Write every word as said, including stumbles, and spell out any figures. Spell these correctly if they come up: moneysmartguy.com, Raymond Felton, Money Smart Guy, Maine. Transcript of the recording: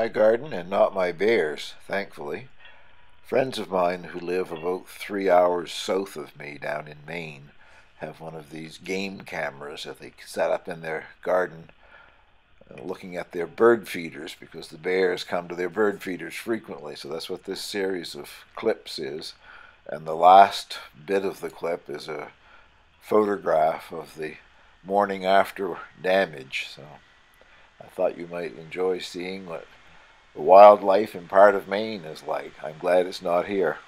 my garden and not my bears, thankfully. Friends of mine who live about three hours south of me down in Maine have one of these game cameras that they set up in their garden, looking at their bird feeders, because the bears come to their bird feeders frequently. So that's what this series of clips is. And the last bit of the clip is a photograph of the morning after damage. So I thought you might enjoy seeing what the wildlife in part of Maine is like. I'm glad it's not here.